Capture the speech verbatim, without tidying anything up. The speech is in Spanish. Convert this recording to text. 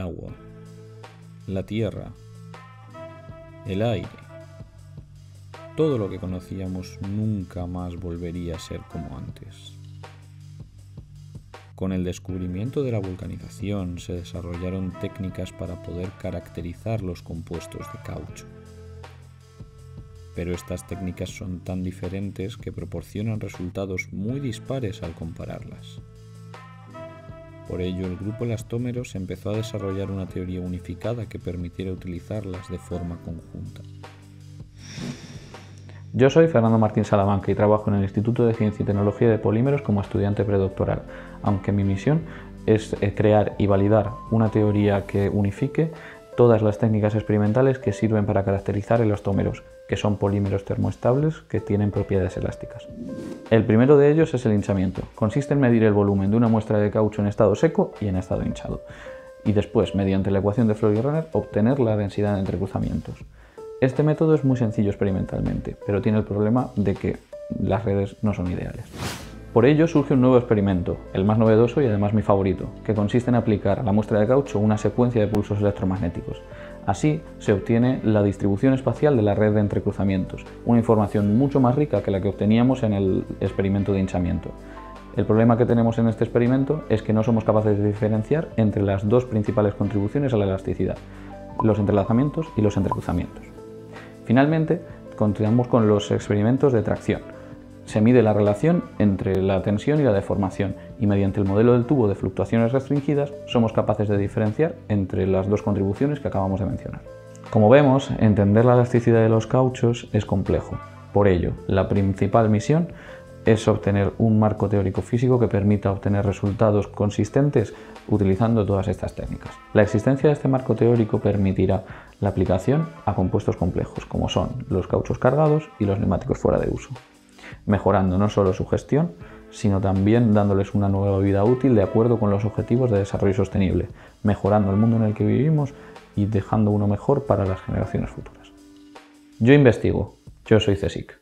agua, la tierra, el aire. Todo lo que conocíamos nunca más volvería a ser como antes. Con el descubrimiento de la vulcanización se desarrollaron técnicas para poder caracterizar los compuestos de caucho. Pero estas técnicas son tan diferentes que proporcionan resultados muy dispares al compararlas. Por ello, el grupo Elastómeros empezó a desarrollar una teoría unificada que permitiera utilizarlas de forma conjunta. Yo soy Fernando Martín Salamanca y trabajo en el Instituto de Ciencia y Tecnología de Polímeros como estudiante predoctoral, aunque mi misión es crear y validar una teoría que unifique todas las técnicas experimentales que sirven para caracterizar elastómeros, que son polímeros termoestables que tienen propiedades elásticas. El primero de ellos es el hinchamiento. Consiste en medir el volumen de una muestra de caucho en estado seco y en estado hinchado, y después, mediante la ecuación de Flory-Rehner, obtener la densidad de entrecruzamientos. Este método es muy sencillo experimentalmente, pero tiene el problema de que las redes no son ideales. Por ello surge un nuevo experimento, el más novedoso y además mi favorito, que consiste en aplicar a la muestra de caucho una secuencia de pulsos electromagnéticos. Así se obtiene la distribución espacial de la red de entrecruzamientos, una información mucho más rica que la que obteníamos en el experimento de hinchamiento. El problema que tenemos en este experimento es que no somos capaces de diferenciar entre las dos principales contribuciones a la elasticidad, los entrelazamientos y los entrecruzamientos. Finalmente, continuamos con los experimentos de tracción. Se mide la relación entre la tensión y la deformación y mediante el modelo del tubo de fluctuaciones restringidas somos capaces de diferenciar entre las dos contribuciones que acabamos de mencionar. Como vemos, entender la elasticidad de los cauchos es complejo. Por ello, la principal misión es obtener un marco teórico físico que permita obtener resultados consistentes utilizando todas estas técnicas. La existencia de este marco teórico permitirá la aplicación a compuestos complejos como son los cauchos cargados y los neumáticos fuera de uso, mejorando no solo su gestión, sino también dándoles una nueva vida útil de acuerdo con los objetivos de desarrollo sostenible, mejorando el mundo en el que vivimos y dejando uno mejor para las generaciones futuras. Yo investigo. Yo soy C S I C.